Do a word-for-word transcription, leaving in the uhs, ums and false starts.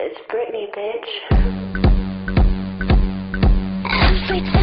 It's Britney, bitch.